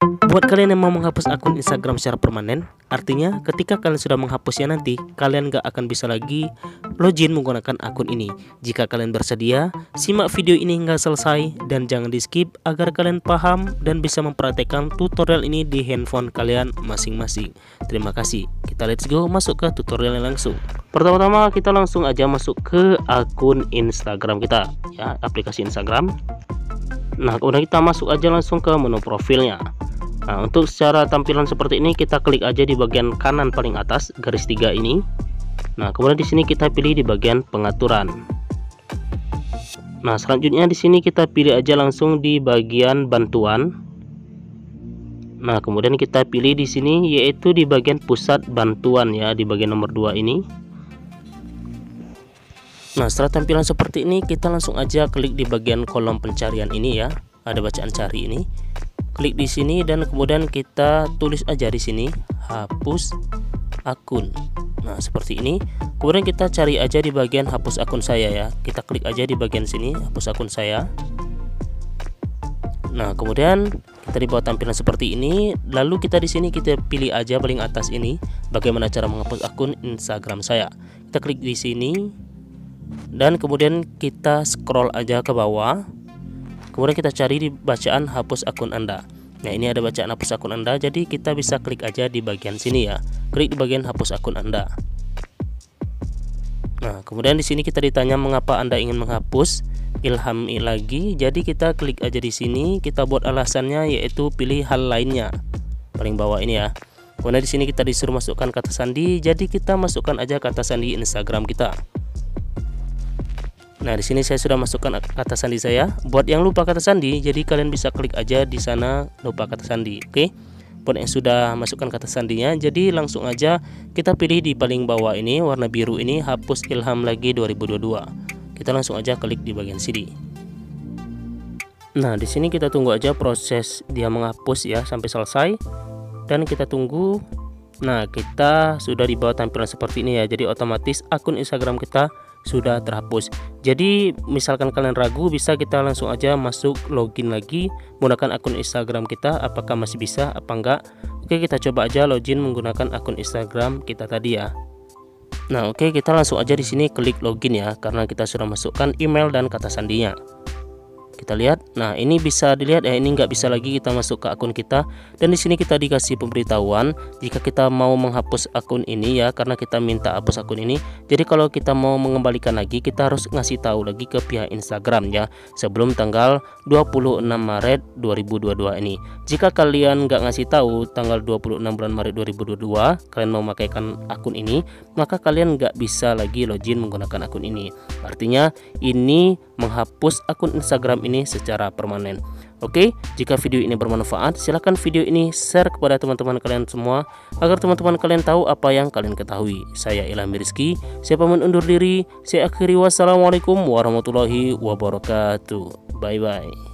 Buat kalian yang mau menghapus akun Instagram secara permanen, artinya ketika kalian sudah menghapusnya nanti, kalian gak akan bisa lagi login menggunakan akun ini. Jika kalian bersedia, simak video ini hingga selesai dan jangan di skip agar kalian paham dan bisa mempraktekkan tutorial ini di handphone kalian masing-masing. Terima kasih. Kita let's go masuk ke tutorialnya langsung. Pertama-tama kita langsung aja masuk ke akun Instagram kita, ya, aplikasi Instagram. Nah, kemudian kita masuk aja langsung ke menu profilnya. Nah, untuk secara tampilan seperti ini kita klik aja di bagian kanan paling atas garis 3 ini. Nah, kemudian di sini kita pilih di bagian pengaturan. Nah, selanjutnya di sini kita pilih aja langsung di bagian bantuan. Nah, kemudian kita pilih di sini yaitu di bagian pusat bantuan, ya, di bagian nomor 2 ini. Nah, setelah tampilan seperti ini kita langsung aja klik di bagian kolom pencarian ini, ya. Ada bacaan cari ini. Klik di sini dan kemudian kita tulis aja di sini hapus akun. Nah, seperti ini. Kemudian kita cari aja di bagian hapus akun saya, ya. Kita klik aja di bagian sini hapus akun saya. Nah, kemudian kita dibawa tampilan seperti ini. Lalu kita di sini kita pilih aja paling atas ini bagaimana cara menghapus akun Instagram saya. Kita klik di sini dan kemudian kita scroll aja ke bawah. Kemudian kita cari di bacaan hapus akun Anda. Nah, ini ada bacaan hapus akun Anda, jadi kita bisa klik aja di bagian sini, ya. Klik di bagian hapus akun Anda. Nah, kemudian di sini kita ditanya mengapa Anda ingin menghapus Ilham lagi. Jadi kita klik aja di sini, kita buat alasannya yaitu pilih hal lainnya. Paling bawah ini, ya. Kemudian di sini kita disuruh masukkan kata sandi, jadi kita masukkan aja kata sandi Instagram kita. Nah, di sini saya sudah masukkan kata sandi saya. Buat yang lupa kata sandi, jadi kalian bisa klik aja di sana lupa kata sandi. Oke. Buat yang sudah masukkan kata sandinya, jadi langsung aja kita pilih di paling bawah ini warna biru ini hapus Ilham lagi 2022. Kita langsung aja klik di bagian sini. Nah, di sini kita tunggu aja proses dia menghapus, ya, sampai selesai dan kita tunggu. Nah, kita sudah di bawah tampilan seperti ini, ya. Jadi otomatis akun Instagram kita sudah terhapus. Jadi misalkan kalian ragu, bisa kita langsung aja masuk login lagi menggunakan akun Instagram kita, apakah masih bisa apa enggak. Oke, kita coba aja login menggunakan akun Instagram kita tadi, ya. Nah, oke, kita langsung aja di sini klik login, ya, karena kita sudah masukkan email dan kata sandinya. Kita lihat. Nah, ini bisa dilihat, ya, ini nggak bisa lagi kita masuk ke akun kita dan di sini kita dikasih pemberitahuan jika kita mau menghapus akun ini, ya, karena kita minta hapus akun ini. Jadi kalau kita mau mengembalikan lagi, kita harus ngasih tahu lagi ke pihak Instagram, ya, sebelum tanggal 26 Maret 2022 ini. Jika kalian nggak ngasih tahu tanggal 26 bulan Maret 2022 kalian mau memakaikan akun ini, maka kalian nggak bisa lagi login menggunakan akun ini. Artinya ini menghapus akun Instagram ini secara permanen. Oke, jika video ini bermanfaat, silahkan video ini share kepada teman-teman kalian semua agar teman-teman kalian tahu apa yang kalian ketahui. Saya Ilham Rizki, saya pamit undur diri. Saya akhiri, wassalamualaikum warahmatullahi wabarakatuh. Bye bye.